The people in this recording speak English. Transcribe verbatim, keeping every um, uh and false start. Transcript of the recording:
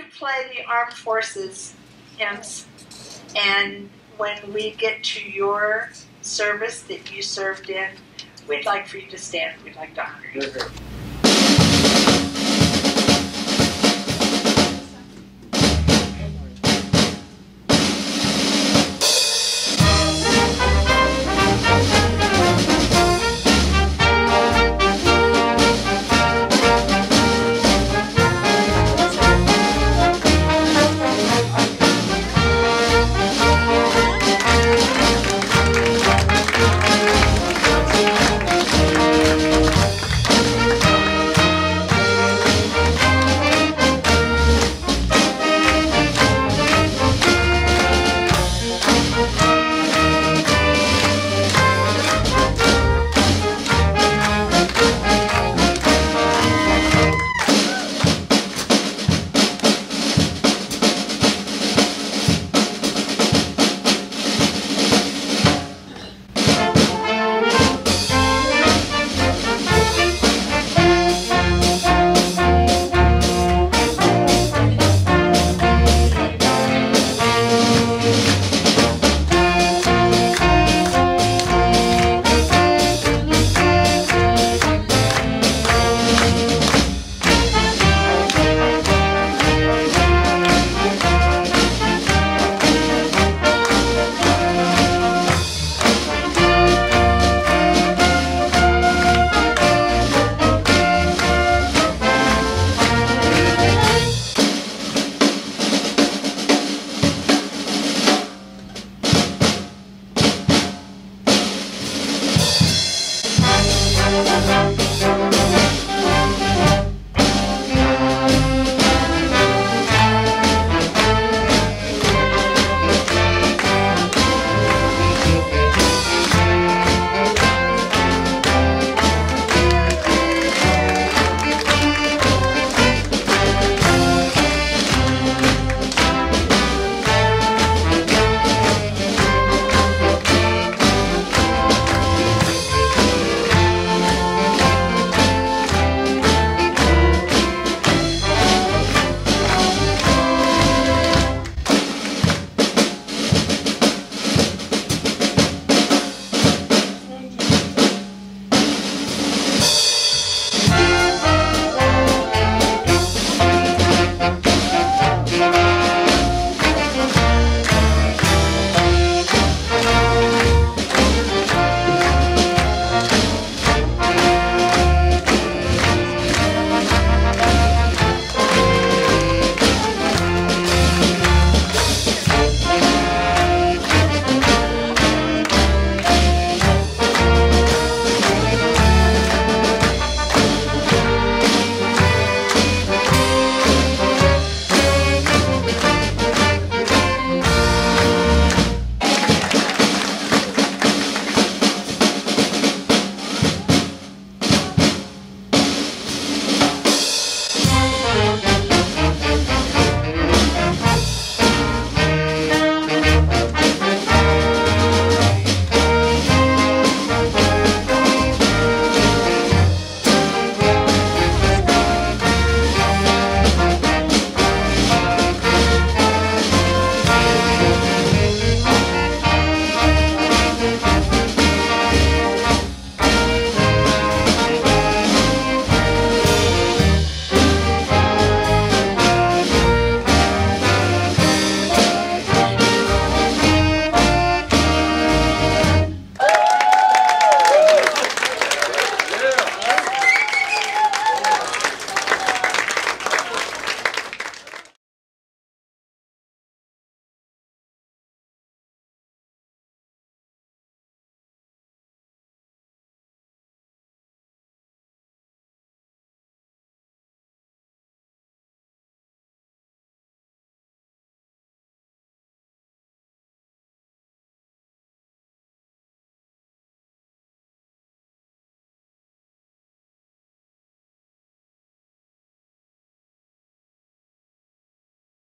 to play the Armed Forces hymns, and when we get to your service that you served in, we'd like for you to stand. We'd like to honor you. Okay. We'll be right back.